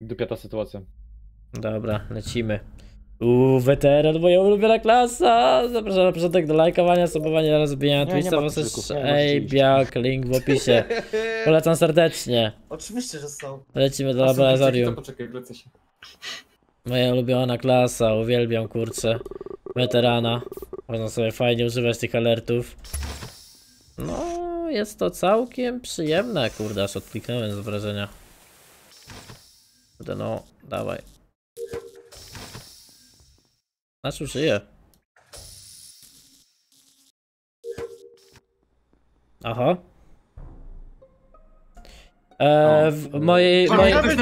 Dupiata sytuacja. Dobra, lecimy. Weteran, moja ulubiona klasa! Zapraszam na początek do lajkowania, subowania, rozbijania Twitcha, was Eybiak, link w opisie. Polecam serdecznie. Oczywiście, że są. Lecimy do laboratorium. Moja ulubiona klasa, uwielbiam kurczę. Weterana. Można sobie fajnie używać tych alertów. No, jest to całkiem przyjemne, kurde, aż odkliknąłem z wrażenia. Kurde, no, dawaj. Aż użyję. Aha. Jestem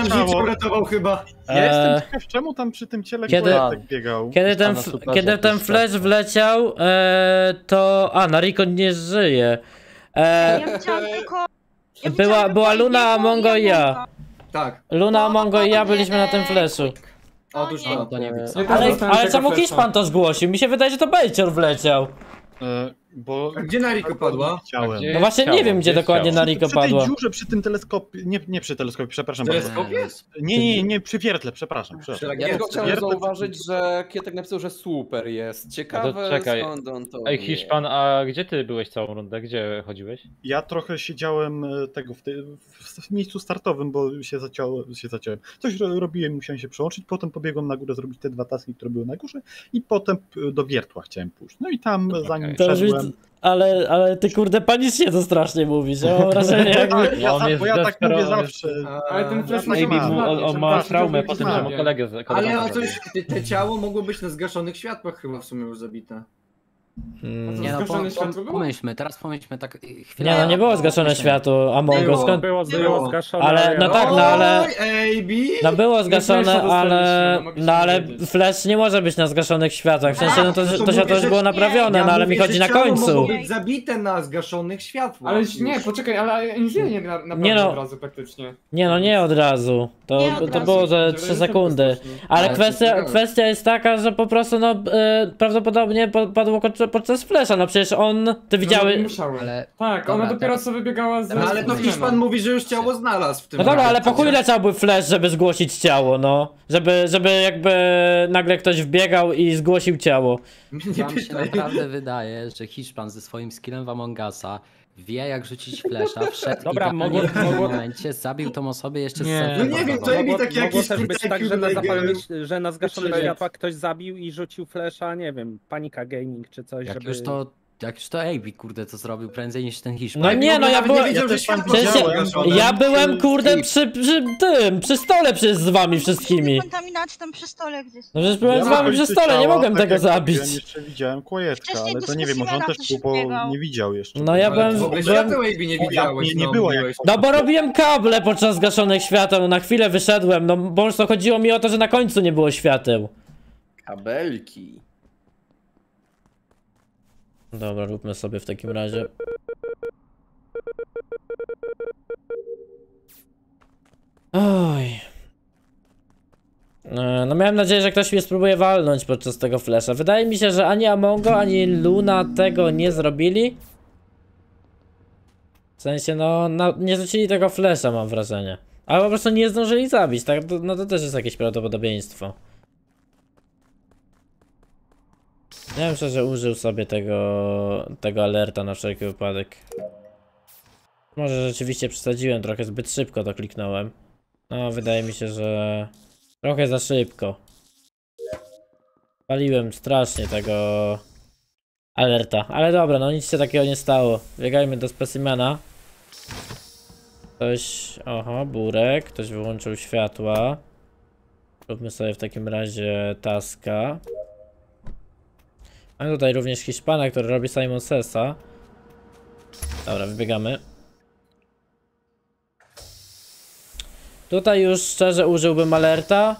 ciekaw, czemu tam przy tym ciele tak biegał. Kiedy ten flash wleciał, to... A, Nariko nie żyje. Ja chciałam tylko... była Luna, Amongo i ja. Tak. Luna, Amongo i ja byliśmy na tym flashu. O, dużo to nie widzę. Ale czemu Hiszpan to zgłosił? Mi się wydaje, że to Belcior wleciał. Bo... Gdzie Nariko padła? No właśnie nie wiem, gdzie dokładnie Nariko padła. Przy tej dziurze, przy tym teleskopie... Nie przy teleskopie, przepraszam. Teleskop jest? Nie, przy wiertle, przepraszam. Ja tylko chciałem zauważyć, że Kietek napisał, że super jest. Ciekawe skąd on to... Ej Hiszpan, a gdzie ty byłeś całą rundę? Gdzie chodziłeś? Ja trochę siedziałem w miejscu startowym, bo się zaciąłem. Coś robiłem, musiałem się przełączyć, potem pobiegłem na górę zrobić te dwa taski, które były na górze i potem do wiertła chciałem pójść. No i tam zanim... Ale ty kurde panicznie to strasznie mówisz, ja mam wrażenie jakby... bo ja tak mówię zawsze. Ale ten flash on ma traumę po tym, że ma kolegę. Ale o coś, te ciało mogło być na zgaszonych światłach chyba w sumie już zabite. Nie no, teraz pomyślmy tak chwilę. Nie no, nie było zgaszone światło, Among Us. Było zgaszone. Ale, no tak, no ale... No było zgaszone, ale... No ale flash nie może być na zgaszonych światłach, w sensie no to światło już było naprawione, no ale mi chodzi na końcu. Mogło być zabite na zgaszonych światłach. Ale nie, poczekaj, ale nie naprawdę od razu praktycznie. Nie no, nie od razu. To było za 3 sekundy. Ale kwestia jest taka, że po prostu no prawdopodobnie padło podczas flesza, no przecież on... Ty widziałeś... Tak, ona dopiero co wybiegała z... No ale to Hiszpan mówi, że już ciało znalazł w tym... No dobra, ale po chuj leciałby flash, żeby zgłosić ciało, no. Żeby jakby nagle ktoś wbiegał i zgłosił ciało. Wam się naprawdę wydaje, że Hiszpan ze swoim skillem w Among Usa wie jak rzucić flesza, wszedł dobra, i w tym momencie zabił tą osobę jeszcze z serca. No nie wiem, to mi tak jakiś też być tak, że na zgaszone światła ktoś zabił i rzucił flesza, nie wiem, Panika Gaming czy coś, żeby... Jak już to Eybi, kurde, to zrobił prędzej niż ten Hiszpan. No nie, no ja byłem... Ja byłem, kurde, przy stole przecież z wami wszystkimi. Tam przy stole gdzieś. No przecież byłem z wami przy stole, nie mogłem tego zabić. Ja jeszcze widziałem Kłajeczka, ale to nie wiem, może on też nie widział jeszcze. No ja byłem... Nie było. No bo robiłem kable podczas zgaszonych świateł, na chwilę wyszedłem, no bo już to chodziło mi o to, że na końcu nie było świateł. Kabelki. Dobra, róbmy sobie w takim razie. Oj. No miałem nadzieję, że ktoś mnie spróbuje walnąć podczas tego flesza. Wydaje mi się, że ani Amongo, ani Luna tego nie zrobili. W sensie, no, nie rzucili tego flesza, mam wrażenie. Ale po prostu nie zdążyli zabić, tak? No to też jest jakieś prawdopodobieństwo. Ja myślę, że użył sobie tego alerta na wszelki wypadek. Może rzeczywiście przesadziłem trochę, zbyt szybko to kliknąłem. No, wydaje mi się, że trochę za szybko. Paliłem strasznie tego alerta, ale dobra, no nic się takiego nie stało. Biegajmy do specimena. Ktoś, oho, burek, ktoś wyłączył światła. Róbmy sobie w takim razie taska. Mamy tutaj również Hiszpana, który robi Simon Sessa. Dobra, wybiegamy. Tutaj już szczerze użyłbym alerta.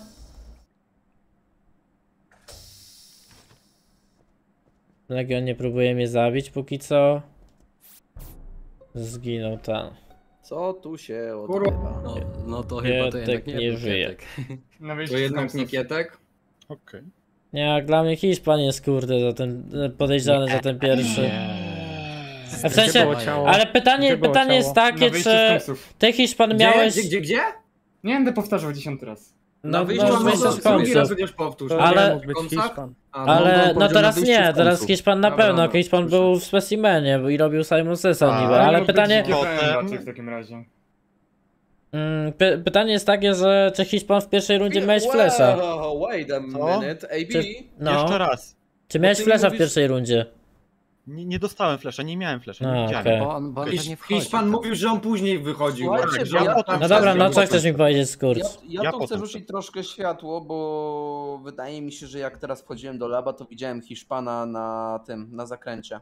Legion nie próbuje mnie zabić póki co. Zginął tam. Co tu się odbywa? No to chyba to jednak nie żyje. To jednak nie Kietek? Okej. Okay. Nie, jak dla mnie Hiszpan jest kurde za ten podejrzany za ten pierwszy. W sensie, ale pytanie jest takie, czy ty Hiszpan miałeś... Gdzie? Nie będę powtarzał 10 raz. No drugi raz będziesz powtórzył. Ale no teraz nie, teraz Hiszpan na pewno. Hiszpan był w specimenie i robił Simon Sessa niby, ale pytanie... w takim razie. Pytanie jest takie, że czy Hiszpan w pierwszej rundzie miałeś flesza? Wait a minute, AB. Jeszcze raz. Czy miałeś flesza w pierwszej rundzie? Nie dostałem flesza, nie miałem flesza, nie widziałem. Okay. Bo Hiszpan mówił, że on później wychodził. No dobra, no co chcesz mi powiedzieć, skurcz? Ja tu chcę rzucić troszkę światło, bo wydaje mi się, że jak teraz wchodziłem do laba, to widziałem Hiszpana na tym, na zakręcie.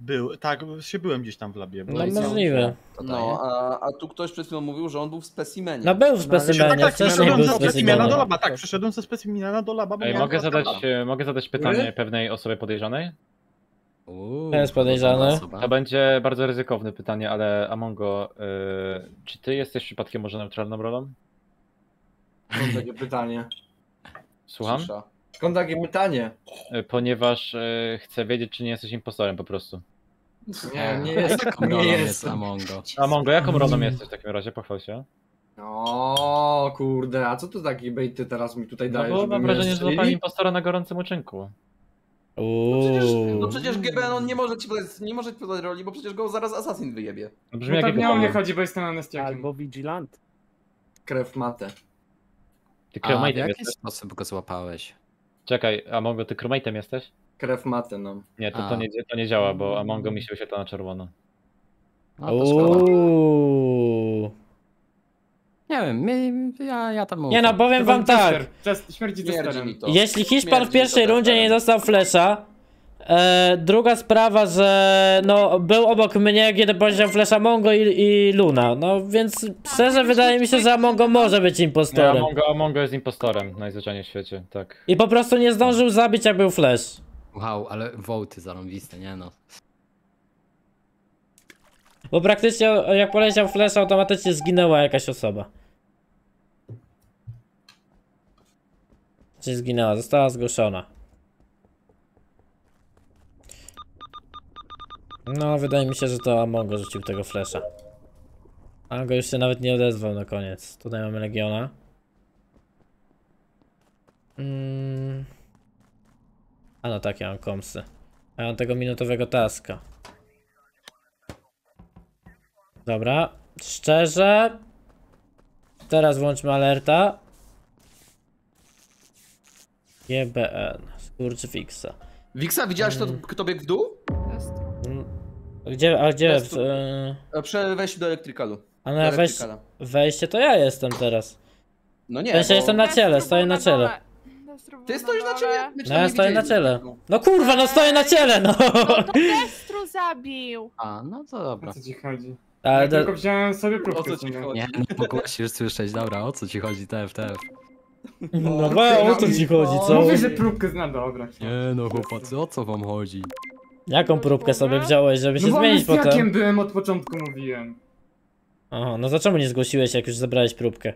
Był, tak, się byłem gdzieś tam w labie. No możliwe. No, a tu ktoś przed chwilą mówił, że on był w specimenie. No był w specimenie, tak, przeszedłem ze specimena do laba, tak, przeszedłem ze specimena do laba. Mogę zadać pytanie pewnej osobie podejrzanej? To jest podejrzane. To będzie bardzo ryzykowne pytanie, ale Amongo, czy ty jesteś przypadkiem może neutralną rolą? Skąd takie pytanie? Słucham? Skąd takie pytanie? Ponieważ chcę wiedzieć, czy nie jesteś impostorem po prostu. Nie jestem. Nie jestem. Amongo. Amongo, jaką rolą jesteś w takim razie? Pochwal się. O kurde, a co to taki bait ty teraz mi tutaj dajesz? No mam wrażenie, że złapałem impostora na gorącym uczynku. No przecież GBN on nie może ci podać roli, bo przecież go zaraz assassin wyjebie. No tak nie o mnie chodzi, bo jestem amnestiakiem. Albo vigilant. Krew matę. Ty crewmate'em jesteś? W jaki sposób go złapałeś? Czekaj, Amongo, ty crewmate'em jesteś? Krew matę, no. Nie, to nie działa, bo Amongo mi się wyświetla na czerwono. Nie wiem, ja tam mówię. Nie no, powiem wam tak. Jeśli Hiszpan w pierwszej rundzie nie dostał flesza, druga sprawa, że no, był obok mnie, kiedy powiedział flesza Amongo i Luna. No więc szczerze wydaje mi się, że Amongo może być impostorem. Nie, Amongo jest impostorem najzwyczajniej w świecie, tak. I po prostu nie zdążył zabić, jak był flesz. Wow, ale wołty zarąbiste, nie no. Bo praktycznie jak poleciał flash, automatycznie zginęła jakaś osoba. Czy zginęła, została zgłoszona. No wydaje mi się, że to Amongo rzucił tego flasha. Amongo już się nawet nie odezwał na koniec. Tutaj mamy Legiona. A no tak, ja mam komsy. Ja mam tego minutowego taska. Dobra, szczerze. Teraz włączmy alerta. GBN, skurcz Wiksa. Wiksa, widziałeś kto biegł w dół? Gdzie, a gdzie? Przy wejściu do elektrykalu. A no wejście to ja jestem teraz. No nie. Ja jestem na ciele, stoję na ciele. Ty stoisz na ciele? No ja stoję na ciele. No kurwa, no stoję na ciele, no! No to Destru zabił! A, no to dobra. O co ci chodzi? Ale ja tylko wziąłem sobie próbkę. O co ci chodzi? Nie, no mogłaś już słyszeć, dobra, o co ci chodzi, TFTF? No bo o co ci chodzi, co? Mówię, że próbkę znam, dobra. Nie no chłopacy, o co wam chodzi? Jaką próbkę sobie wziąłeś, żeby się zmienić potem? No jakim byłem od początku, mówiłem. Aha, no to czemu nie zgłosiłeś, jak już zabrałeś próbkę?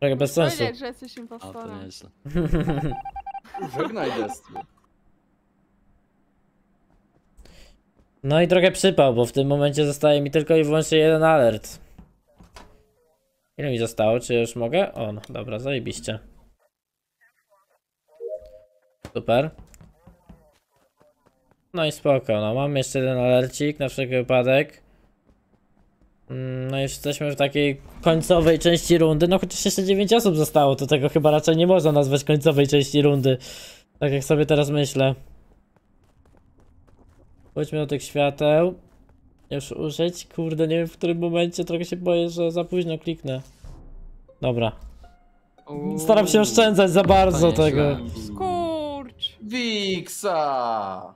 Tak, bez sensu. Nie, że jesteś impostorem. Żegnaj jest. No i trochę przypał, bo w tym momencie zostaje mi tylko i wyłącznie jeden alert. Ile mi zostało? Czy ja już mogę? O, no, dobra, zajebiście. Super. No i spoko, no mam jeszcze jeden alercik na wszelki wypadek. No i jesteśmy w takiej końcowej części rundy, no chociaż jeszcze 9 osób zostało, to tego chyba raczej nie można nazwać końcowej części rundy. Tak jak sobie teraz myślę. Chodźmy do tych świateł. Już użyć, kurde, nie wiem w którym momencie, trochę się boję, że za późno kliknę. Dobra. Staram się oszczędzać za bardzo tego. Skurcz! Wiksa!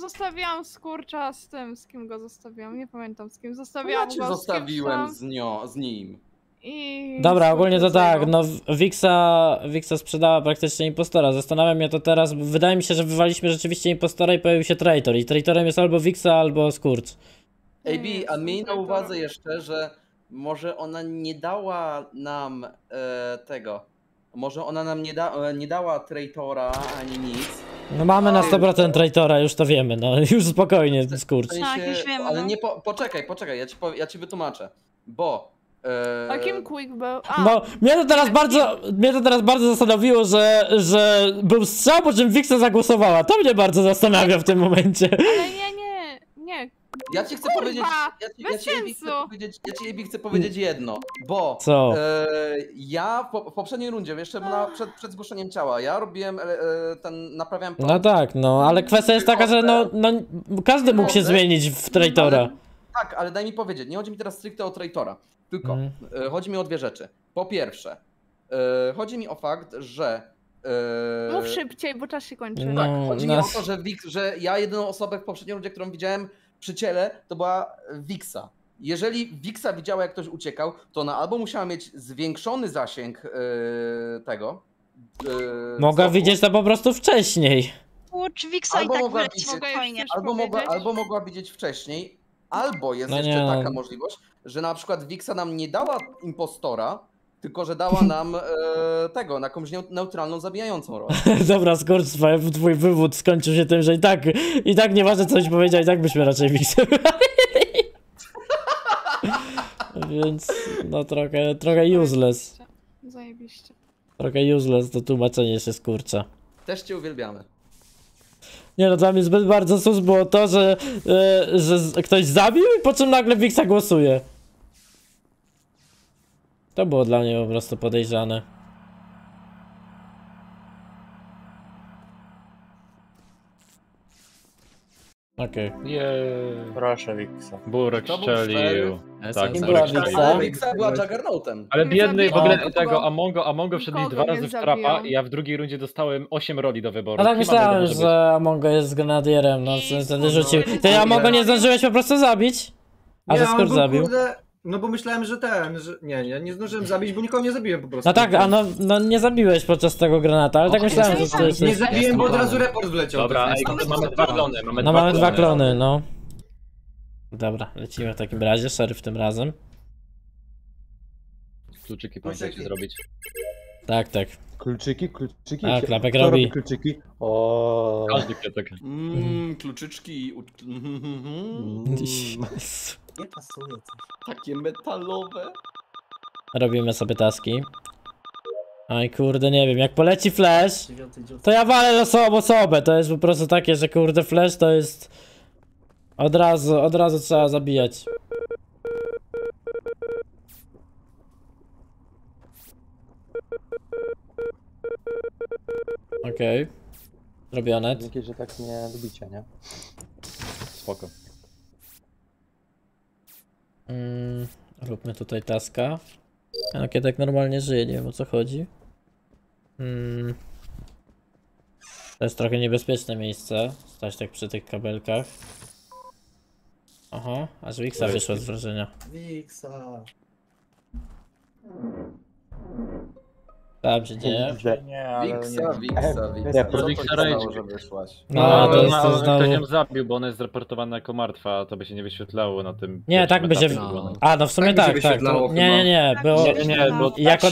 Zostawiłam skurcza z tym, z kim go zostawiłam, nie pamiętam z kim, zostawiłam go zostawiłem z nim. I... Dobra, ogólnie to tak, no Wiksa sprzedała praktycznie impostora, zastanawiam się to teraz, bo wydaje mi się, że wywaliśmy rzeczywiście impostora i pojawił się traitor i traitorem jest albo Wiksa, albo skurcz. AB, a miej na uwadze jeszcze, że może ona nie dała nam może ona nam nie dała traitora ani nic. No mamy na 100% traitora, już to wiemy, no już spokojnie, skurcz. Tak, już wiemy. Ale nie, poczekaj, ja ci wytłumaczę, bo A kim Quick był? No, mnie to teraz bardzo zastanowiło, że był strzał, po czym Wiksa zagłosowała. To mnie bardzo zastanawia w tym momencie. Ale nie. Ja ci chcę powiedzieć, ja ci chcę powiedzieć jedno, bo co? Ja w poprzedniej rundzie, jeszcze przed zgłoszeniem ciała, ja robiłem naprawiałem plan. No tak, no, ale kwestia jest taka, że no każdy mógł się zmienić w traitora. Tak, ale daj mi powiedzieć, nie chodzi mi teraz stricte o traitora, tylko chodzi mi o dwie rzeczy. Po pierwsze, chodzi mi o fakt, że mów szybciej, bo czas się kończy. No, tak, chodzi mi o to, że ja jedyną osobę w poprzedniej rundzie, którą widziałem przy ciele, to była Wiksa. Jeżeli Wiksa widziała, jak ktoś uciekał, to ona albo musiała mieć zwiększony zasięg tego. Mogła widzieć to po prostu wcześniej. Tłucz Wiksa i tak wyleci spokojnie. Albo mogła widzieć wcześniej, albo jest jeszcze taka możliwość, że na przykład Wiksa nam nie dała impostora, tylko że dała nam na jakąś neutralną, zabijającą rolę. Dobra, skurczwa, twój wywód skończył się tym, że i tak nieważne coś powiedział, i tak byśmy raczej miksowali. Więc no trochę useless. Zajebiście. Trochę useless to tłumaczenie się skurcza. Też cię uwielbiamy. Nie no, dla mnie zbyt bardzo sus było to, że ktoś zabił i po czym nagle Wiksa głosuje. To było dla mnie po prostu podejrzane. Okej. Okay. Proszę Wiksa. Burek strzelił. Tak, Wiksa była Juggernautem. Ale biedny w ogóle tego Amongo wszedł dwa razy w trapa i ja w drugiej rundzie dostałem 8 roli do wyboru. A tak myślałem, że Amongo jest grenadierem, no wtedy rzucił. Ty Amongo nie zdążyłeś po prostu zabić? A że skoro zabił? No bo myślałem, że nie zdążyłem zabić, bo nikogo nie zabiłem po prostu. No tak, a no nie zabiłeś podczas tego granata, ale tak myślałem, że coś... Nie zabiłem, bo od razu report wleciał. Dobra, mamy dwa klony, no. Dobra, lecimy w takim razie, szeryf tym razem. Kluczyki pamiętajcie zrobić. Tak. Kluczyki. A, klapek robi. Kluczyki. O. Każdy klapek. Kluczyczki. Nie pasuje coś. Takie metalowe. Robimy sobie taski. Aj kurde, nie wiem, jak poleci flash, to ja walę losową osobę. To jest po prostu takie, że kurde flash to jest... Od razu trzeba zabijać. Okej. Robione. Dzięki, że tak mnie lubicie, nie? Spoko. Róbmy tutaj taska. No kiedy tak normalnie żyje, nie wiem o co chodzi. To jest trochę niebezpieczne miejsce, stać tak przy tych kabelkach. Aha, aż Wiksa wyszła z wrażenia. Wiksa. Tam się dzieje. Wiksa wyszłaś. No, to jest to znowu... Ktoś ją zabił, bo ona jest zreportowana jako martwa, a to by się nie wyświetlało na tym... Nie, tak by się... A, no w sumie tak. Nie, było... Jako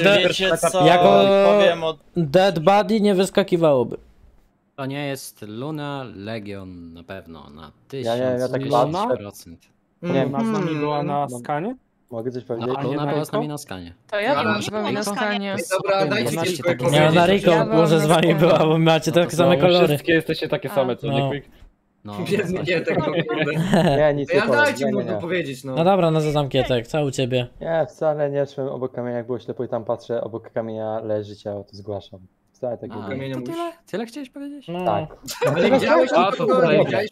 dead body nie wyskakiwałoby. To nie jest Luna Legion na pewno, na 1000%. Nie, ona z nami była na skanie? Mogę coś powiedzieć? Ona była z nami na skanie. To ja byłam na skanie. Dobra, dajcie kilka komentarz. Nie, ona Rico może z wami była, bo macie takie same kolory. Wszystkie jesteście takie same, co nie Quick? Nie, tego kurde. Ja dajcie mu powiedzieć, no. No dobra, no zadam Kietek, co u ciebie? Ja wcale nie szłem obok kamienia, jak było ślepo i tam patrzę, obok kamienia leży ciało, to zgłaszam. Tyle chciałeś powiedzieć? No. Tak. Ale widziałeś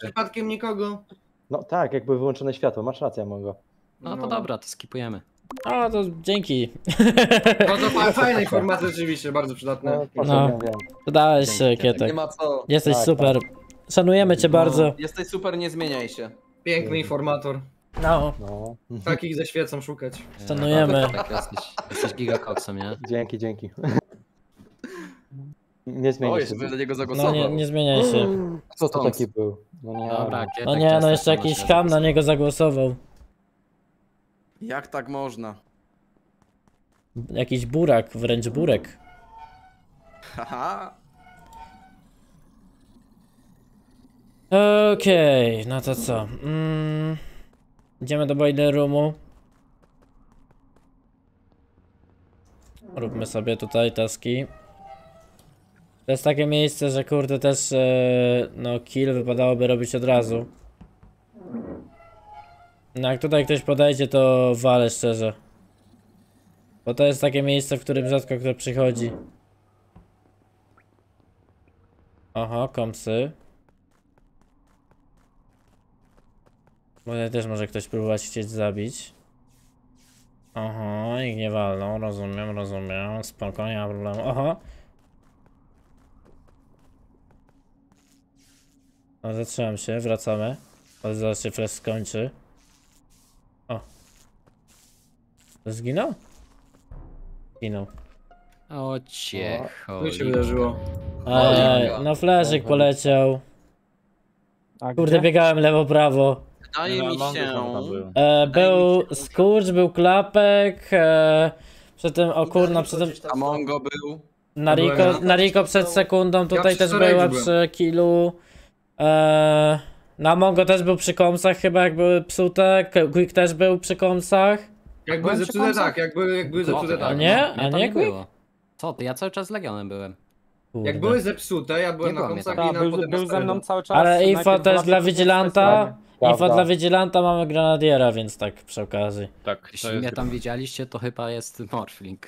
przypadkiem nikogo? No tak, jakby wyłączone światło, masz rację, Amongo. No to dobra, to skipujemy. A, to dzięki. No to fajne informacje rzeczywiście, bardzo przydatne. No, dałeś się, Kietek. Nie ma co. Jesteś super. Szanujemy cię bardzo. Jesteś super, nie zmieniaj się. Piękny informator. No. Takich ze świecą szukać. Szanujemy. Jesteś gigakoksem, nie? Dzięki. Nie zmieniaj się. Nie zmieniaj się. Co to taki był? No nie, jeszcze jakiś ham na niego zagłosował. Jak tak można? Jakiś burak, wręcz burek. Haha. Okej, no to co? Idziemy do boiler roomu. Róbmy sobie tutaj taski. To jest takie miejsce, że kurde też no kill wypadałoby robić od razu. No jak tutaj ktoś podejdzie, to walę szczerze. Bo to jest takie miejsce, w którym rzadko kto przychodzi. Oho, komsy. Bo tutaj też może ktoś próbować chcieć zabić. Oho, nikt nie walną, rozumiem, rozumiem. Spoko, nie ma problemu. Oho. No zatrzymam się, wracamy. Ale zaraz się fresh skończy. O. Zginął? Zginął. O ciecho. Tu się wydarzyło. No fleszyk poleciał. Kurde, biegałem lewo, prawo. Wydaje mi się. Był Skurcz, był Klapek. Przy tym, o kurna, przy tym... Amongo był. Nariko przed sekundą tutaj też była przy killu. Na Mongo też był przy komsach chyba, jak były psute, Quick też był przy komsach. Jak były zepsute tak, jak były zepsute tak. A nie Quick? Co ty, ja cały czas z Legionem byłem. Kurde. Jak były zepsute, ja byłem na komsach i na potem był ze mną cały czas. Ale info też dla Vigilanta, mamy Grenadiera, więc tak przy okazji. Tak, jeśli mnie tam widzieliście, to chyba jest Morphling.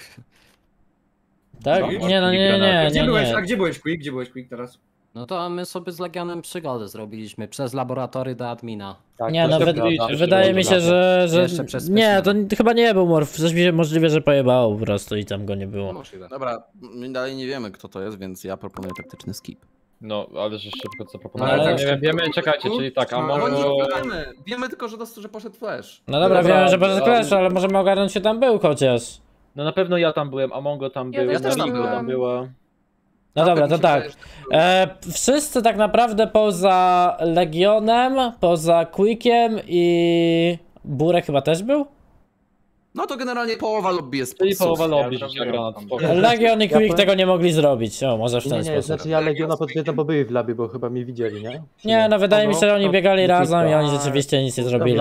Tak? Nie no, nie. A gdzie byłeś Quick teraz? No to my sobie z Legionem przygodę zrobiliśmy, przez laboratory do admina. Tak, nie no, wydaje mi się, że nie, to chyba nie był Morf, coś mi się możliwe, że pojebało po prostu i tam go nie było. Możliwe. Dobra, my dalej nie wiemy kto to jest, więc ja proponuję taktyczny skip. No, ale że szybko co proponuję. Ale tak, nie wiemy, czekajcie, czyli tak, a może... Wiemy tylko, że poszedł Flash. No dobra, wiemy, że poszedł Flash, ale możemy ogarnąć się tam był chociaż. No na pewno ja tam byłem, Amongo tam był, ja też tam była. No dobra, to tak. Wszyscy tak naprawdę poza Legionem, poza Quickiem i... Burek chyba też był? No to generalnie połowa lobby jest. Czyli połowa lobby. Legion i Quick tego nie mogli zrobić. O, może w ten sposób. Znaczy ja Legiona potwierdzam, bo byli w labie, bo chyba mnie widzieli, nie? Nie, no wydaje mi się, że oni biegali razem i oni rzeczywiście nic nie zrobili.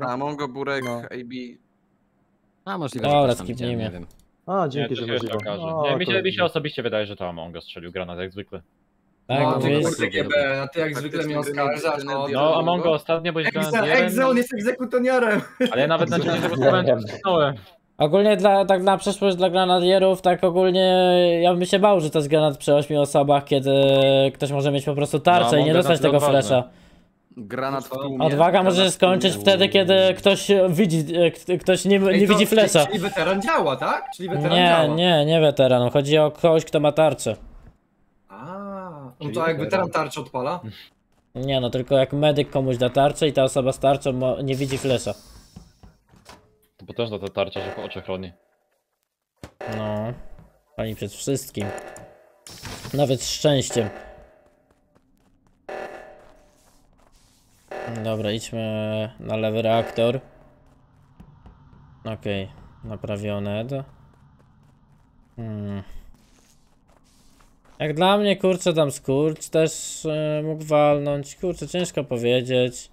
A Mongo, Burek, AB... A możliwe, że tam nie wiem. A, dzięki, że mi się okaże. Mi się osobiście wydaje, że to Among Us strzelił granat jak zwykle. Tak, no, ty jak zwykle mnie oskarżasz. No, Among Us ostatnio byłeś granat. Egzo, on jest egzekutoniarem. Ale ja nawet na ciebie nie. Ogólnie tak na przyszłość dla granadierów, tak ogólnie ja bym się bał, że to jest granat przy 8 osobach, kiedy ktoś może mieć po prostu tarczę i nie dostać tego flesza. Granat w tłumie. Odwaga może skończyć wtedy, kiedy ktoś nie widzi flesza. Czyli weteran działa, tak? Czyli weteran działa. Nie weteran. Chodzi o kogoś, kto ma tarczę. No to jak weteran tarczę odpala? Nie, no tylko jak medyk komuś da tarczę i ta osoba z tarczą nie widzi flesza. To potężna ta tarcza, że po oczach chroni. No. Pani przed wszystkim. Nawet szczęściem. Dobra, idźmy na lewy reaktor. Okej, naprawione. Jak dla mnie, kurczę, tam Skurcz też mógł walnąć. Kurczę, ciężko powiedzieć.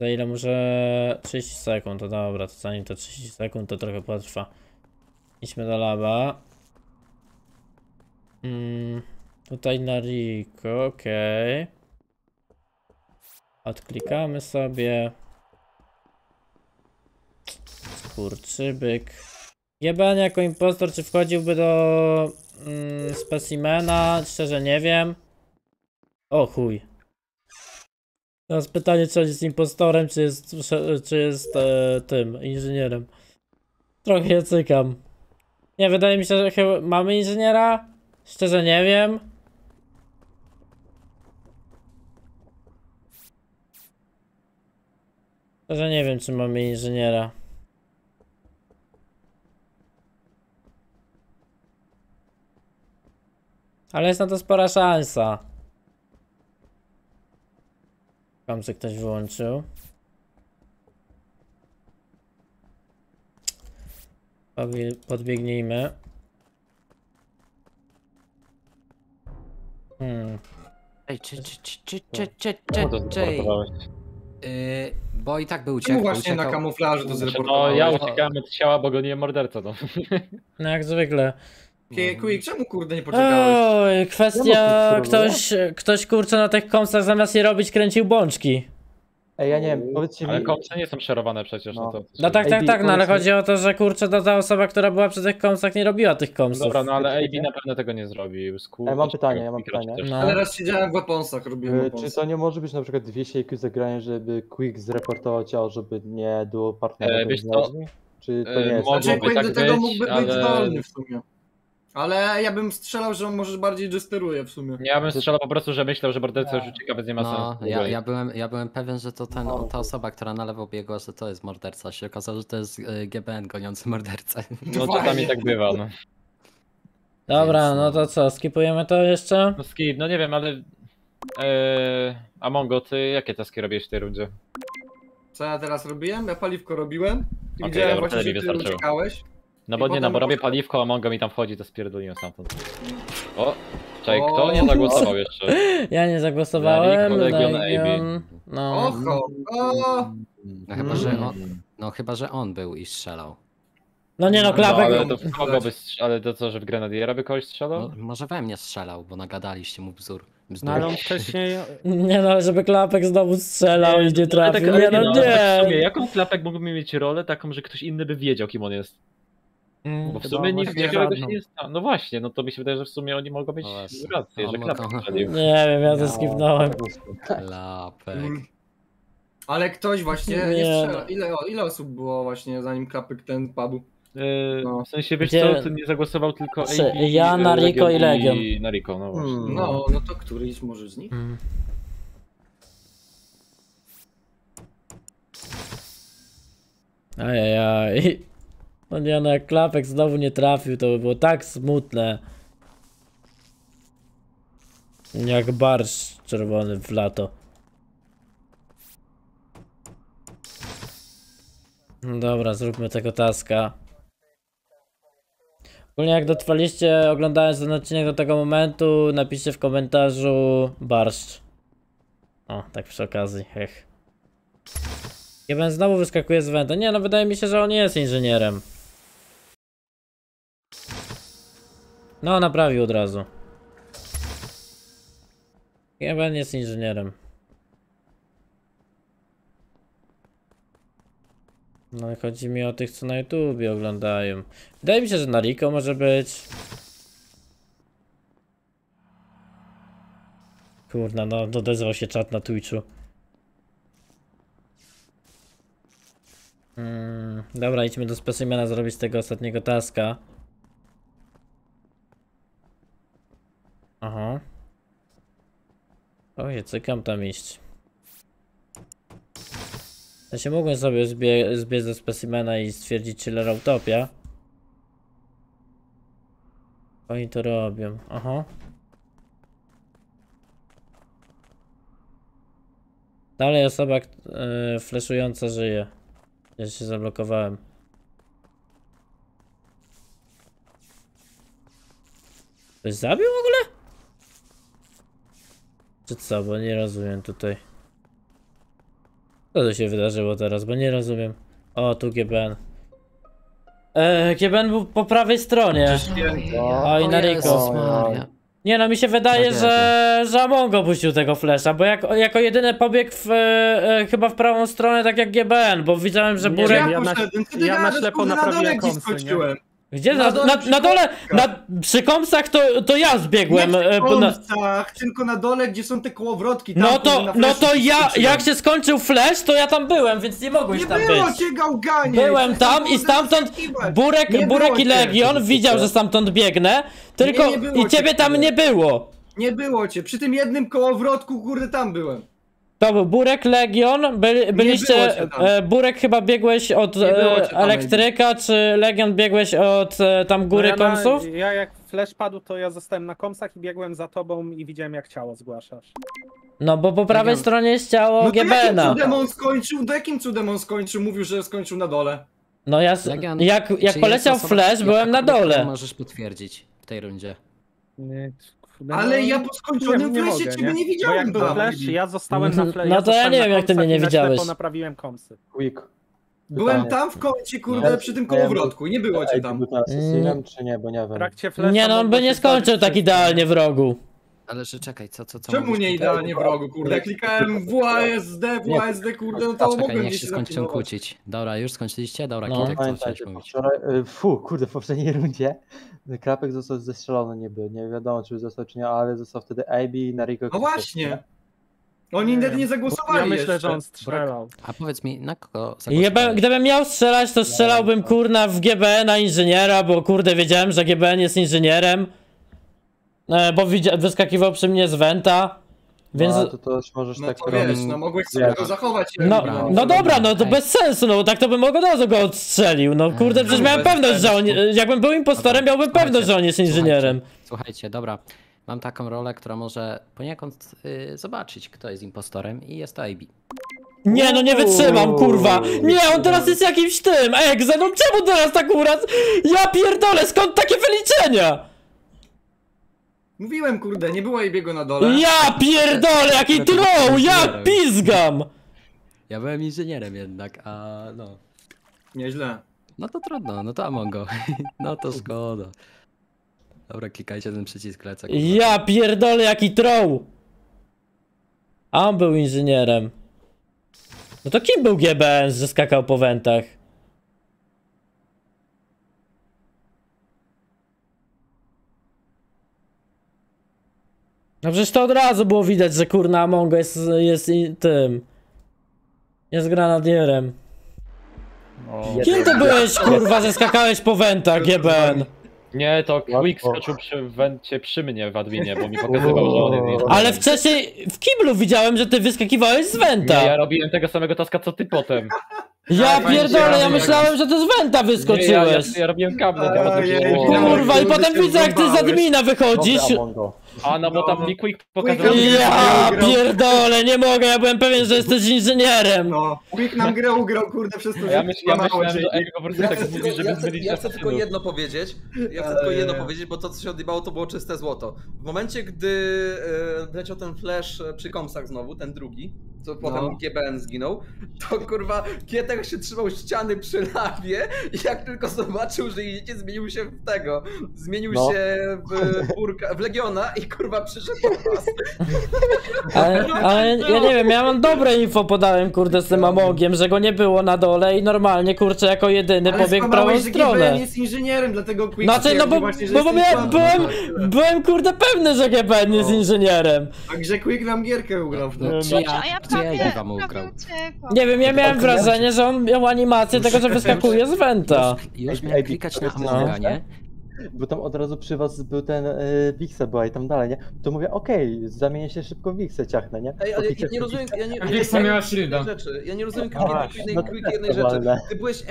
Za ile może... 30 sekund, to dobra, to zanim to 30 sekund, to trochę potrwa. Idźmy do laba. Tutaj na Rico, okej. Odklikamy sobie. Skurczybyk. Jeben jako impostor, czy wchodziłby do specimena? Szczerze nie wiem. O chuj. Teraz pytanie, czy on jest impostorem, czy jest tym inżynierem. Trochę cykam. Nie, wydaje mi się, że chyba mamy inżyniera? Szczerze nie wiem. Że nie wiem, czy mamy inżyniera. Ale jest na to spora szansa. Tam się ktoś wyłączył. Podbiegnijmy. Ej, czy Bo i tak był uciekł. No właśnie uciekał. Na kamuflażu to zreportowałem. No ja uciekałem od ciała, bo go nie morderca. No, no jak zwykle. Quick, czemu kurde nie poczekałeś? Oj, kwestia... Ktoś kurczę na tych komsach zamiast je robić kręcił bączki. Ej, ja nie wiem, powiedzcie mi... Ale komsy nie są szerowane przecież. No, no tak, no ale chodzi o to, że kurczę ta osoba, która była przy tych komsach nie robiła tych komsów. Dobra, no ale AB na pewno tego nie zrobił. Ja mam pytanie. No. Ale raz siedziałem w Japonsach, robiłem Japonsach. Czy to nie może być na przykład 200 IQ zagranie, żeby Quick zreportował ciało, żeby nie było partnera? Wiesz co? Czy to nie jest? Znaczy Quick tak do tego mógłby być zdolny w sumie. Ale ja bym strzelał, że on może bardziej jesteruje w sumie. Ja bym strzelał po prostu, że myślał, że morderca już ucieka, więc nie ma sensu. Ja byłem pewien, że to ta osoba, która na lewo biegła, że to jest morderca. Się okazało, że to jest GBN goniący mordercę. No czasami tak bywa, no. Dobra, no to co, skipujemy to jeszcze? No skip, no nie wiem, ale... Amongo, ty jakie taski robisz w tej rundzie? Co ja teraz robiłem? Ja paliwko robiłem. I widziałem właśnie, że ty uciekałeś. No bo nie, no bo robię paliwko, a Amongo mi tam wchodzi, to spierdoliłem stamtąd. O! Czekaj, kto nie zagłosował jeszcze? Ja nie zagłosowałem. No. Oho! No chyba, że on, był i strzelał. No nie no, klapek. No, ale to w kogo by strzelał? Ale to co, że w grenadiera by kogoś strzelał? No, może we mnie strzelał, bo nagadaliście mu bzdur. No ale on wcześniej... Nie no, ale żeby klapek znowu strzelał i nie trafił. No, tak w sumie, jaką klapek mógłby mieć rolę taką, że ktoś inny by wiedział, kim on jest? Bo w sumie nic takiego się nie stało. No właśnie, no to mi się wydaje, że w sumie oni mogą mieć rację, że klapek strzelił. Nie wiem, ja to skipnąłem. Klapek. Ale ktoś właśnie nie strzela. Ile osób było właśnie zanim klapek ten padł? W sensie wiesz co, ty nie zagłosował tylko AB, ja, Nariko i Legion. Nariko, no właśnie. No to któryś może z nich? Ajajaj. No nie, no jak klapek znowu nie trafił, to by było tak smutne. Jak barszcz czerwony w lato. Dobra, zróbmy tego taska. Ogólnie jak dotrwaliście oglądając ten odcinek do tego momentu, napiszcie w komentarzu barszcz. O, tak przy okazji, hech. Jeden znowu wyskakuje z węta. Nie no, wydaje mi się, że on jest inżynierem. No, naprawił od razu. Jeden jest inżynierem. No i chodzi mi o tych, co na YouTubie oglądają. Wydaje mi się, że Nariko może być. Kurna, no odezwał się czat na Twitchu. Dobra, idźmy do specimena zrobić tego ostatniego taska. Aha. Ojej, cykam tam iść. Ja się mogłem sobie zbiec do specimena i stwierdzić chiller autopia. Oni to robią, aha. Dalej osoba fleszująca żyje. Ja się zablokowałem. Ktoś zabił w ogóle? Czy co? Bo nie rozumiem tutaj. Co to się wydarzyło teraz? Bo nie rozumiem. O, tu GBN. GBN był po prawej stronie. Oj, Nariko. Nie no, mi się wydaje, że Among opuścił tego flesza, bo jako jedyny pobiegł chyba w prawą stronę, tak jak GBN, bo widziałem, że Burek... Ja na ślepo naprawiłem komsy, nie? Gdzie? Na dole? Przy komsach to ja zbiegłem. Nie przy komsach, tylko na dole, gdzie są te kołowrotki. Tam, no to ja, jak się skończył flash, to ja tam byłem, więc nie mogłeś tam być. Nie było cię, gałganie. Byłem tam i stamtąd Burek i Legion widział, że stamtąd biegnę, tylko i ciebie tam nie było. Nie było cię, przy tym jednym kołowrotku, kurde, tam byłem. To był Burek, Legion, byliście, Burek chyba biegłeś od elektryka, czy Legion biegłeś od tam góry komsów? Ja jak flash padł, to ja zostałem na komsach i biegłem za tobą i widziałem jak ciało zgłaszasz. No bo po prawej stronie jest ciało GBN-a. Jakim cudem on skończył? Do jakim cudem on skończył? Mówił, że skończył na dole. No ja, Legion, jak poleciał flash, byłem na dole. Możesz potwierdzić w tej rundzie. Nie. No, ale ja po skończonym flesie ciebie nie widziałem. Ja zostałem na flesie. No to ja nie wiem, jak ty mnie nie widziałeś. Naprawiłem komsy. Quick. Byłem tam w końcu, kurde, przy tym kołowrotku. Nie było cię tam. Czy nie, bo nie wiem. Nie, no on by nie skończył tak idealnie w rogu. Ale że czekaj, co czemu nie idealnie w rogu, kurde? Klikałem WASD, kurde, no to mogłem niech się skończyłem kłócić. Dobra, już skończyliście? Dobra, no, Kitek, co chciałeś mówić? Fu, kurde, w poprzedniej rundzie Krapek został zestrzelony niby. Nie wiadomo, czy został, czy nie, ale został wtedy AB na Rico. No właśnie! Oni nie zagłosowali. Ja myślę, że on strzelał. A powiedz mi, na kogo zagłosowali? Gdybym miał strzelać, to strzelałbym, kurna, w GBN na inżyniera, bo kurde, wiedziałem, że GBN jest inżynierem. Bo wyskakiwał przy mnie z Venta, więc... No, to też możesz no tak to robić. Wiesz, no mogłeś sobie go zachować. No dobra, no to bez sensu, no tak to bym od razu go odstrzelił. No kurde, przecież miałem pewność, że on... Jakbym był impostorem, miałbym pewność, że on jest inżynierem. Słuchajcie, dobra. Mam taką rolę, która może poniekąd zobaczyć, kto jest impostorem i jest to AB. Nie, no nie wytrzymam, kurwa! Nie, on teraz jest jakimś tym, egzem, no czemu teraz tak uraz? Ja pierdolę, skąd takie wyliczenia? Mówiłem, kurde, nie było Eybiego na dole. Ja pierdolę, jaki troll, ja pizgam! Ja byłem inżynierem jednak, a no... Nieźle. No to trudno, no to Among Us. No to szkoda. Dobra, klikajcie ten przycisk lecę. Ja pierdolę, jaki troll! A on był inżynierem. No to kim był GBN, że skakał po wentach? No przecież to od razu było widać, że kurna Among Us jest tym... Jest granadierem. O, kim ty byłeś, kurwa, że skakałeś po wentach, GBN? Nie, to Quick skoczył przy wencie przy mnie w adminie, bo mi pokazywał, że on jest... Ale wcześniej w kiblu widziałem, że ty wyskakiwałeś z wenta. Nie, ja robiłem tego samego taska, co ty potem. Ja pierdolę, ja myślałem, że ty z wenta wyskoczyłeś. Nie, ja robiłem kable. Kurwa, i potem widzę, jak ty z admina wychodzisz. A no bo tam mi Quick pokazał... Ja pierdolę, nie mogę, ja byłem pewien, że jesteś inżynierem. No, Quick nam grę ugrał, kurde, przez to, że... Ja myślałem, że Ego po prostu tak mówi, żeby zmylić... Ja chcę tylko jedno powiedzieć, bo to, co się odjebało, to było czyste złoto. W momencie, gdy leciał ten flash przy komsach znowu, ten drugi, co potem GBN zginął, to kurwa Kietek się trzymał ściany przy lawie i jak tylko zobaczył, że idziecie, zmienił się w tego. Zmienił się w Legiona i kurwa przyszedł po was. Ale ja nie wiem, ja mam dobre info podałem, kurde, z tym Amogiem, że go nie było na dole i normalnie, kurczę, jako jedyny pobiegł prawą stronę. GBN jest inżynierem, dlatego Quick... Znaczy, no bo ja byłem, kurde, pewny, że GBN jest inżynierem. A że Quick nam gierkę ugrał w to. Nie wiem, ja miałem wrażenie, że on miał animację tego, że wyskakuje z wenta. Już miałem klikać na Amonga, nie? Bo tam od razu przy was był ten Wiksa była i tam dalej, nie? To mówię, okej, zamienię się szybko w Wiksę, ciachnę, nie? Ej, ale ja nie rozumiem, jednej rzeczy.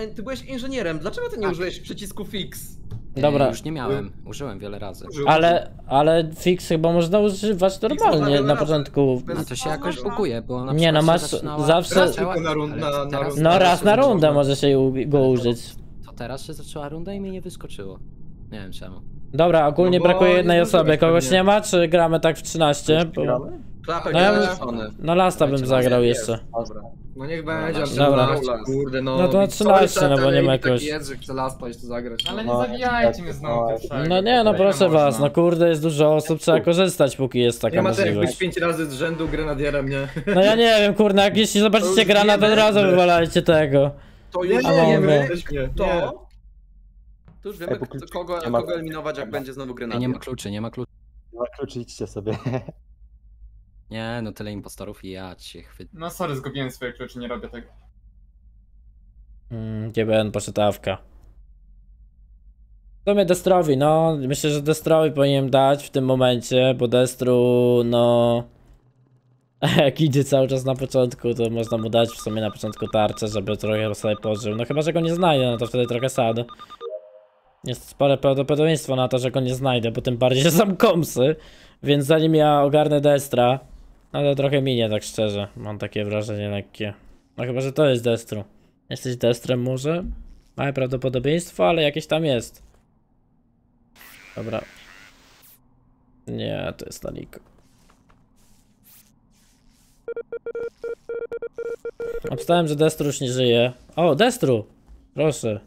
Ty byłeś inżynierem, dlaczego ty nie użyłeś przycisku fix? Dobra. Już nie miałem, użyłem wiele razy. Ale fix chyba można używać normalnie na początku. No to się jakoś buguje, bo na nie, no masz zawsze... No raz na rundę może się go użyć. To teraz się zaczęła runda i mnie nie wyskoczyło. Nie wiem czemu. Dobra, ogólnie no brakuje jednej osoby. Kogoś nie ma, czy gramy tak w 13? Bo... Klapek, no lasta bym zagrał jeszcze. Dobra. No niech będzie, dobra. Kurde, no to na 13, no bo nie ma jakoś. Ale nie zabijajcie mnie znowu. No nie, no proszę was, no kurde, jest dużo osób, trzeba korzystać, póki jest taka możliwość. Nie ma też być 5 razy z rzędu grenadierem, nie? No ja nie wiem, kurde, jak jeśli zobaczycie granat, to od razu wywalajcie tego. To już wiemy, to... Tu już wiemy, kogo eliminować, jak będzie znowu grenada. Nie ma kluczy, nie ma kluczy. Nie ma kluczy, idźcie sobie. Nie, no tyle impostorów i ja cię chwytę. No sorry, zgubiłem swoje klucze, nie robię tego. GBN poczytawka. W sumie Destrowi, no myślę, że Destrowi powinienem dać w tym momencie, bo Destru, no... Jak idzie cały czas na początku, to można mu dać w sumie na początku tarczę, żeby trochę sobie pożył. No chyba, że go nie znajdę, no to wtedy trochę sad. Jest spore prawdopodobieństwo na to, że go nie znajdę, bo tym bardziej że sam komsy. Więc zanim ja ogarnę Destra, no to trochę minie, tak szczerze. Mam takie wrażenie lekkie. No chyba, że to jest Destru. Jesteś Destrem może? Małe prawdopodobieństwo, ale jakieś tam jest. Dobra. Nie, to jest Tanik. Obstałem, że Destru już nie żyje. O, Destru! Proszę.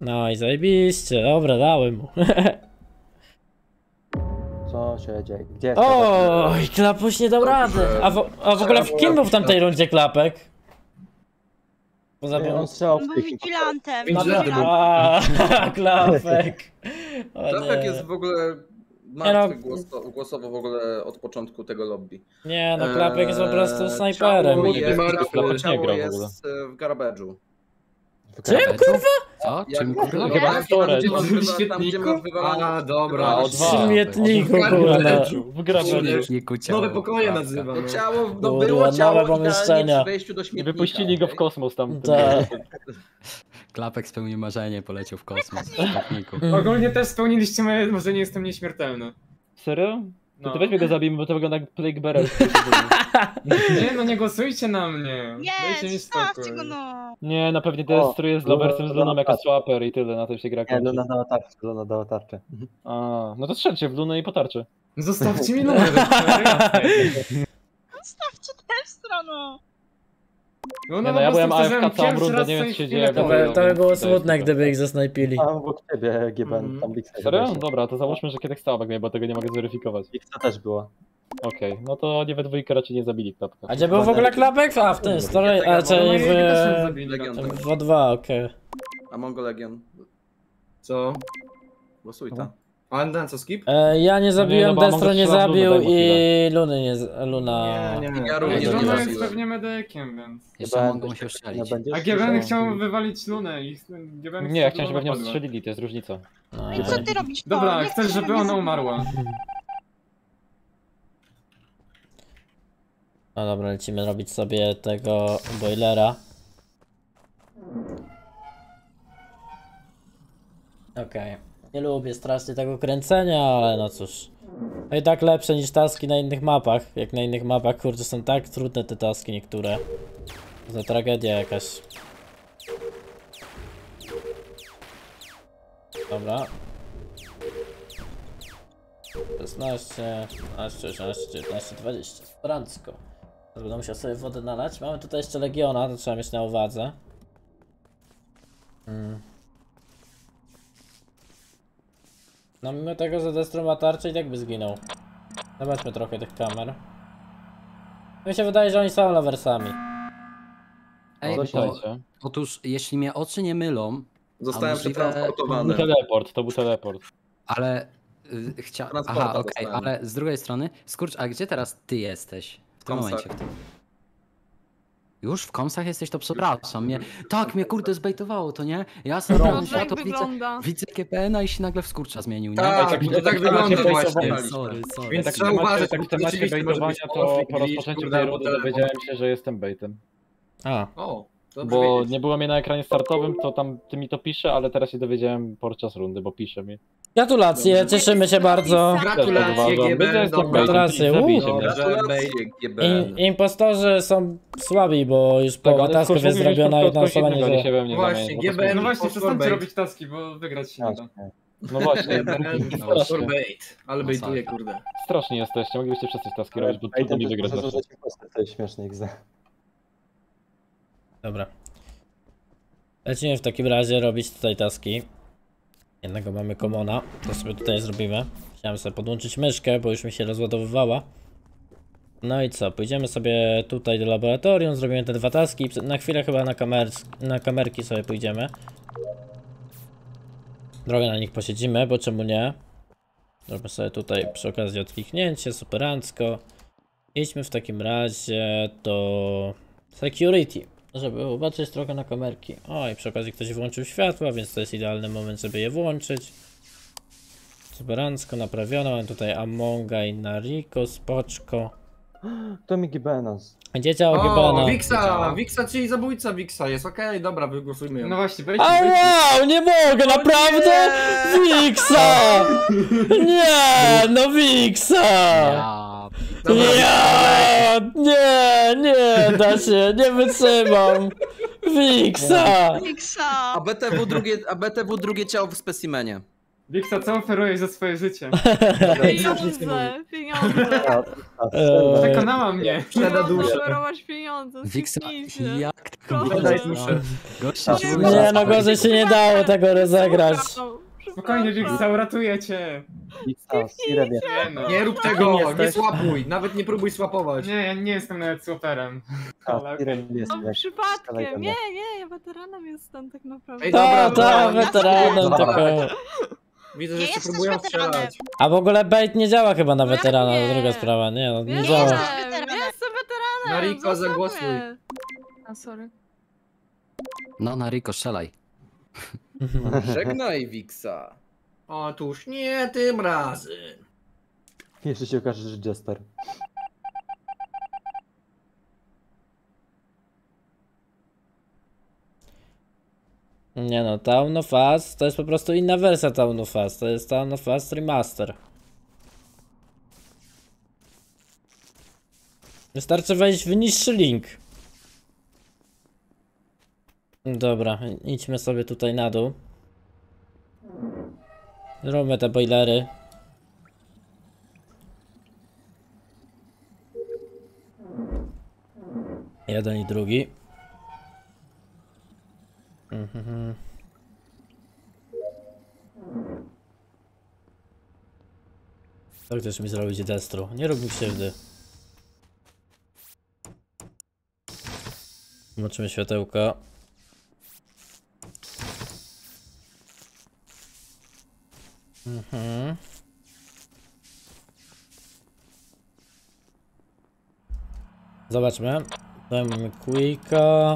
No i zajebiście, dobra, dałem mu. Co się dzieje? Gdzie jest? Oj, Klapuś nie dał rady! A w ogóle w kim był w tamtej rundzie Klapek? Poza on strzał był vigilantem. Klapek. Klapek jest w ogóle martwy, głosowo w ogóle od początku tego lobby. Nie, no Klapek jest po prostu snajperem. Ciało jest w garabage'u. Czym kurwa? Czym kurwa? Tam gdzie masz wywalane. A dobra, w śmietniku kurwa. W grabeczu. Nowe pokoje nazywa. To ciało, no było ciało idealnie przy wejściu do śmietnika. Wypuścili go w kosmos tam. Klapek spełnił marzenie, poleciał w kosmos. Ogólnie też spełniliście moje marzenie, jestem nieśmiertelny. Serio? No. To weźmy go zabijmy, bo to wygląda jak Plague Bearer. Nie no, nie głosujcie na mnie. Nie, stawcie go no. Nie, no pewnie Destru jest z Lobersem, z Luną jako swaper i tyle, na tym się gra. Nie, Luna dała tarczę, Luna dała tarczę. A, no to strzelcie w Lunę i po tarczy. Zostawcie mi Lunę. Zostawcie Destru no. No, no, no, ja byłem AFK całą rundę, nie wiem co się dzieje. To by było smutne, gdyby ich zasnajpili. A obok ciebie GBN, tam Bixer. Serio? Dobra, to załóżmy, że Kietek stał obok mnie, bo tego nie mogę zweryfikować. Bixer też była. Okej, no to nie we dwójkę raczej nie zabili Klapka. A gdzie był w ogóle Klapek? A w tym story, czyli w O2, okej. Among Legion. Co? Głosuj tam. A co skip? Ja nie zabiłem, Destro nie zabił i Luny nie... Luna... Nie, Luna jest pewnie medykiem, więc... Jeszcze mogą się strzelić. A GBN chciał wywalić Lunę i... Nie, ja chciałem, żeby w nią strzelili, to jest różnica. No i co ty robisz? Dobra, chcesz, żeby ona umarła. No dobra, lecimy robić sobie tego boilera. Okej. Nie lubię strasznie tego kręcenia, ale no cóż. No i tak lepsze niż taski na innych mapach. Jak na innych mapach, kurczę, są tak trudne te taski niektóre. Za tragedia jakaś. Dobra. 16, 18, 16, 19, 20. Fransko. Teraz będę musiał sobie wodę nalać. Mamy tutaj jeszcze Legiona, to trzeba mieć na uwadze. No mimo tego, że Destro ma tarczę i tak by zginął. Zobaczmy trochę tych kamer. Mi się wydaje, że oni są loversami. Ej, otóż jeśli mnie oczy nie mylą... Zostałem przetransportowany. To był teleport. Ale... Aha, okej, ale z drugiej strony... Skurcz, a gdzie teraz ty jesteś? W tym momencie. Już w komsach jesteś, to przepraszam mnie. Tak, mnie kurde zbejtowało, to nie? Ja sam to widzę KPN-a i się nagle w skurcza zmienił, nie? Tak wygląda właśnie. Więc trzeba uważać, tak w temacie bejtowania to po rozpoczęciu tej rundy dowiedziałem się, że jestem bejtem. A. Bo nie było mnie na ekranie startowym, to tam ty mi to pisze, ale teraz się dowiedziałem podczas rundy, bo pisze mi. Gratulacje, cieszymy się bardzo. Gratulacje GBN. Gratulacje, impostorzy są słabi, bo już połowa tasków jest zrobiona i osoba nie żyje. Właśnie, GBN, no właśnie przestańcie robić taski, bo wygrać się nie da. No właśnie, ale bejtuje kurde. Strasznie jesteście, moglibyście przestać taski robić, bo trudno mi wygrać. To jest śmieszny XD. Dobra. Lecimy w takim razie robić tutaj taski. Jednego mamy komona, to sobie tutaj zrobimy. Chciałem sobie podłączyć myszkę, bo już mi się rozładowywała. No i co, pójdziemy sobie tutaj do laboratorium, zrobimy te dwa taski. Na chwilę chyba na kamerki sobie pójdziemy. Drogę na nich posiedzimy, bo czemu nie? Zrobimy sobie tutaj przy okazji odkliknięcie, superancko. Idźmy w takim razie do security, żeby zobaczyć trochę na kamerki. O, i przy okazji ktoś włączył światła, więc to jest idealny moment, żeby je włączyć. Superancko naprawiono, mam tutaj Amonga i Nariko, spoczko. To mi Gibenas. Gdzie ciało Gibena? Wiksa, czyli zabójca Wiksa jest, okej, dobra, wygłosujmy ją. No właśnie, wejdźmy. A wow, nie mogę, naprawdę? Wiksa! Nie, no Wiksa! Ja, nie da się, nie wytrzymam. Wiksa! A BTW drugie ciało w specimenie. Wiksa, co oferujesz za swoje życie? Pieniądze, pieniądze. Przekonała mnie. Trzeba oferować pieniądze. Wiksa, jak to wygląda? Nie, no gorzej się nie dało tego rozegrać. Spokojnie, Wiksa, uratuję cię. Nie rób tego, nie słapuj, nawet nie próbuj słapować. Nie, ja nie jestem nawet słaperem. Przypadkiem, nie, ja weteranem jestem tak naprawdę. Ta, weteranem tylko. Widzę, że jeszcze próbują strzelać. A w ogóle bait nie działa chyba na weterana, to druga sprawa, nie, no nie działa. Ja jestem weteranem, Nariko, zagłosuj. A, sorry. No, Nariko, strzelaj. Żegnaj, Wiksa. Otóż nie tym razem. Jeszcze się okaże, że Jester. Nie no, Town of Us to jest po prostu inna wersja Town of Us, to jest Town of Us Remaster. Wystarczy wejść w niższy link. Dobra, idźmy sobie tutaj na dół. Zróbmy te boilery. Jeden i drugi. To chcesz mi zrobić destru? Nie rób mi krzywdy. Moczymy światełka. Zobaczmy. Tutaj mamy quicka.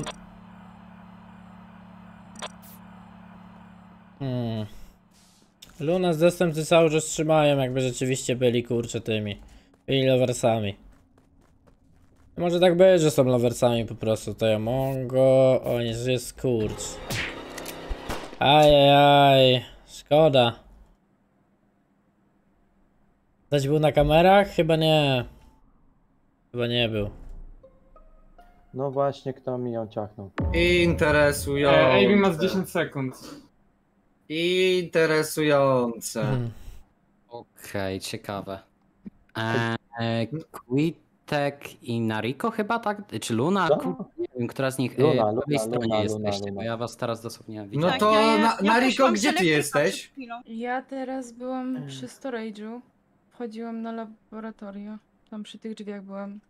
Luna z Zastępcy cały czas trzymają, jakby rzeczywiście byli kurczę tymi. Byli loversami. Może tak być, że są loversami po prostu. To ja mongo. O nie, że jest kurcz. Ajajaj. Szkoda. Ktoś był na kamerach? Chyba nie. Chyba nie był. No właśnie, kto mi ją ciachnął? Interesują. Ejbi ma z 10 sekund. Interesujące. Okej, ciekawe. Quitek i Nariko chyba, tak? Czy Luna? Nie wiem, która z nich po tej stronie jesteście, bo ja was teraz dosłownie widzę. No to Nariko, gdzie ty jesteś? Ja teraz byłam przy storage'u. Wchodziłam na laboratorio. Tam przy tych drzwiach byłam.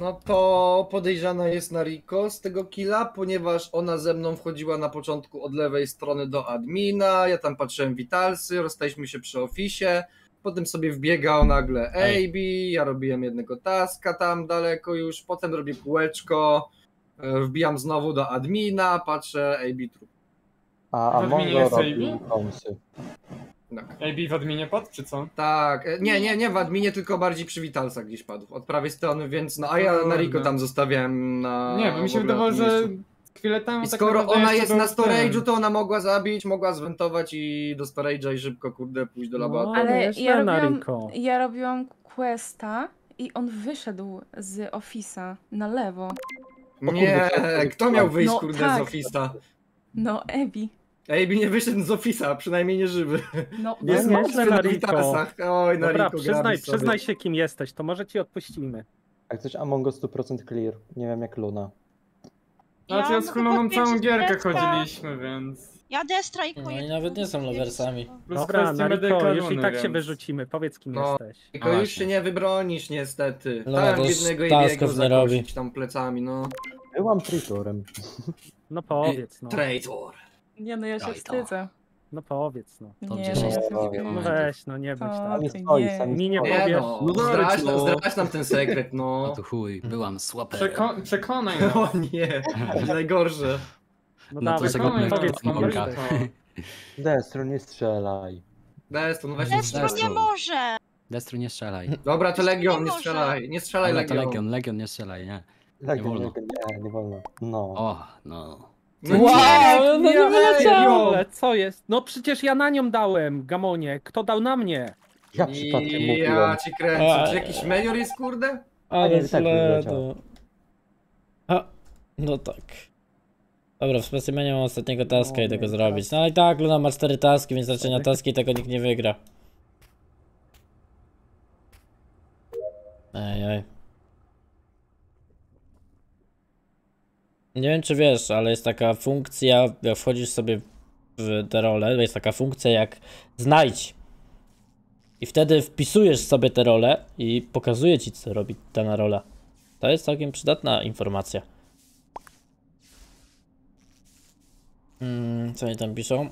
No to podejrzana jest Nariko z tego killa, ponieważ ona ze mną wchodziła na początku od lewej strony do admina, ja tam patrzyłem witalsy, rozstaliśmy się przy ofisie, potem sobie wbiegał nagle AB, ja robiłem jednego taska tam daleko już, potem robię kółeczko, wbijam znowu do admina, patrzę AB trup. A Mongo robił komsy. Tak. AB w adminie padł, czy co? Tak, nie w adminie, tylko bardziej przy witalsach gdzieś padł, od prawej strony, więc no a ja Nariko tam zostawiałem na... Nie, bo mi się wydawało, że chwilę temu... I skoro ona jest na storage'u, to ona mogła zabić, mogła zwentować i do storage'a i szybko kurde pójść do laboratorium. Ale ja robiłam questa i on wyszedł z ofisa na lewo. Nie, kto miał wyjść kurde z ofisa? No, Ebi. AB nie wyszedł z ofisa, przynajmniej nie żywy. No, jest mocny na Narikosach. Oj, Nariko, przyznaj się, kim jesteś, to może ci odpuścimy. Jak coś Among Us 100% clear, nie wiem jak Luna. Znaczy ja z Kluną całą gierkę chodziliśmy, więc... Ja Destra i Queen. No i nawet nie są loversami. Dobra, Nariko, jeśli tak się wyrzucimy, powiedz kim jesteś. Tylko już się nie wybronisz niestety. Tak, biednego Eybiaku zakościć tam plecami, no. Byłam traitorem. No powiedz, no. Traitor. Nie no, ja się wstydzę. No powiedz no. No weź, no nie bądź tam. Mi nie powiesz. No zdrać nam ten sekret, no. No to chuj, byłam słaperem. Przekonaj no. O nie, najgorsze. No to przekonaj, powiedz Monga. Destru, nie strzelaj. Destru, no weź Destru nie może. Destru, nie strzelaj. Dobra, to Legion, nie strzelaj. Nie strzelaj Legion. To Legion, nie strzelaj, nie. Legion, nie wolno. No. O, no. No wow, nie, no nie wyleciało! Co jest? No przecież ja na nią dałem, Gamonie. Kto dał na mnie? Ja przypadkiem mówiłem. Ja ci kręcę. Czy jakiś major jest, kurde? Ale tak wyleciało. No tak. Dobra, w specymenie mam ostatniego taska i tego zrobić. No ale i tak Luna ma 4 taski, więc raczej na taski tego nikt nie wygra. Ej. Nie wiem czy wiesz, ale jest taka funkcja, jak wchodzisz sobie w tę rolę, jest taka funkcja jak znajdź. I wtedy wpisujesz sobie tę rolę i pokazuje ci co robi dana rola. To jest całkiem przydatna informacja. Co oni tam piszą?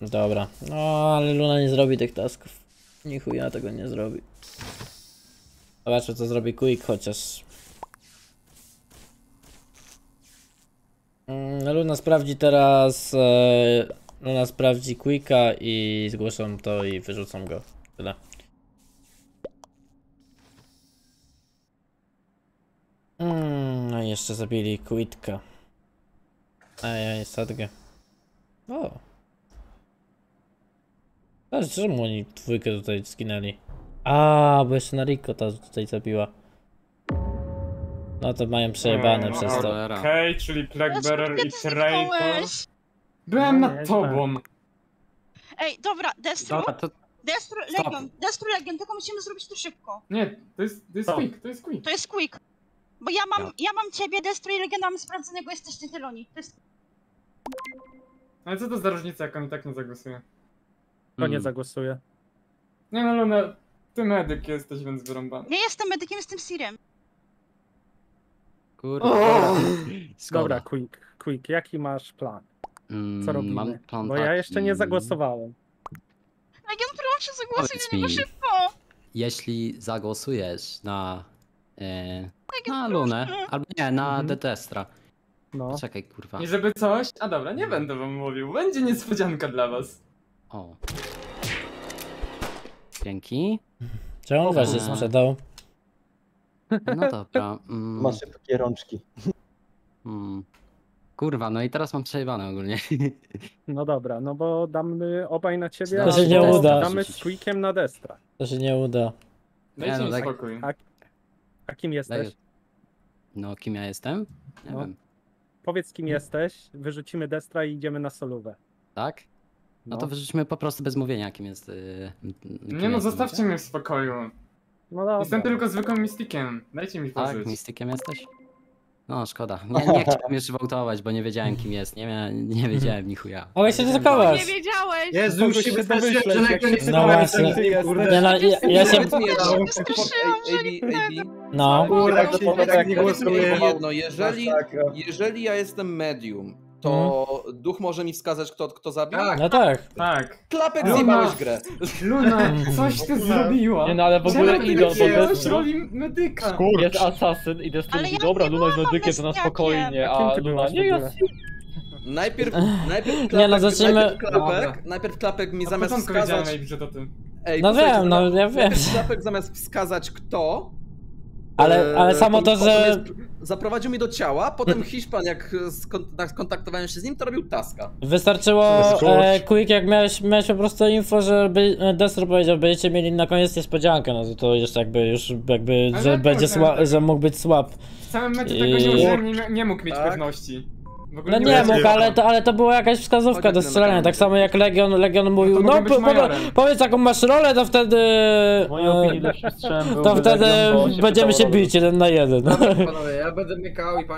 Dobra, no ale Luna nie zrobi tych tasków. Ni chuja tego nie zrobi. Zobaczmy co zrobi Quick chociaż. Luna sprawdzi teraz... Luna sprawdzi Quicka i zgłoszą to i wyrzucą go. Tyle. No i jeszcze zabili Quicka. Ajaj, sadgę. O! Znaczy, czemu oni dwójkę tutaj skinęli? A, bo jeszcze na Rico ta tutaj zabiła. No to mają przejebane przez to. Okej, czyli Blackbearer i Traitor. Byłem nad tobą. Ej, dobra, Destro. Destro Legion, tylko musimy zrobić to szybko. Nie, to jest Quick. To jest Quick. Bo ja mam ciebie, Destro i Legion, mamy sprawdzonego, jesteście zieloni. To jest... Ale co to za różnica, jak on i tak nie zagłosuje? To nie zagłosuje. Nie no Luna, ty medyk jesteś, więc wyrąbany. Nie jestem medykiem, jestem Sirem. Kurde. Dobra, Quick, jaki masz plan? Co robimy? Mam plan, bo ja jeszcze nie zagłosowałem. Legion, proszę, zagłosuj na niego szybko! Jeśli zagłosujesz na Lunę, albo nie, na Detestra. No. Czekaj, kurwa. I żeby coś... A dobra, nie będę wam mówił, będzie niespodzianka dla was. O. Dzięki. Czemu was się sprzedał? No dobra. Ma szybkie rączki. Kurwa, no i teraz mam przejebane ogólnie. No dobra, no bo damy obaj na ciebie. To się nie uda. Damy z Quickiem na Destra. To się nie uda. Nie, no tak. A kim jesteś? No kim ja jestem? Nie wiem. Powiedz kim jesteś, wyrzucimy Destra i idziemy na solówę. Tak? No to wyrzućmy po prostu bez mówienia, jakim jest... nie no, zostawcie mnie w spokoju. No dobra. Jestem tylko zwykłym mistykiem. Dajcie mi pożyć. Tak, mistykiem jesteś? No, szkoda. Nie chciałem jeszcze wołtować, bo nie wiedziałem, kim jest. Nie wiedziałem, ni chuja. Ale się zakołałeś. Nie wiedziałeś. Jezu, już się wystraszyłem, że Legion nie sypałem. Ja się wystraszyłam, że nie będę. No. Kurwa, tak nie głosuje. Jedno, jeżeli ja jestem medium, to duch może mi wskazać, kto zabił? Tak, no tak. Klapek zjebałeś grę. Luna, coś ty zrobiła. Nie no, ale w ogóle idą do Destru. Roli medyka. Skurcz. Jest asasyn i Destru mówi, dobra, Luna jest medykiem, to na spokojnie, a Luna nie jest. Najpierw klapek mi zamiast wskazać... Ej, no wiem, no ja wiem. Klapek zamiast wskazać kto... Ale samo to, że... Zaprowadził mnie do ciała, potem Hiszpan, jak skontaktowałem się z nim, to robił taska. Wystarczyło, Quick, jak miałeś po prostu info, że Destro powiedział, będziecie mieli na koniec niespodziankę, no to jeszcze jakby że będzie że mógł być słab. W całym meczu tego nie mógł mieć pewności. No nie mógł, ale to była jakaś wskazówka do strzelania, tak samo jak Legion mówił, no powiedz jaką masz rolę, to wtedy... To wtedy będziemy się bić 1 na 1. Panowie, ja będę miekał i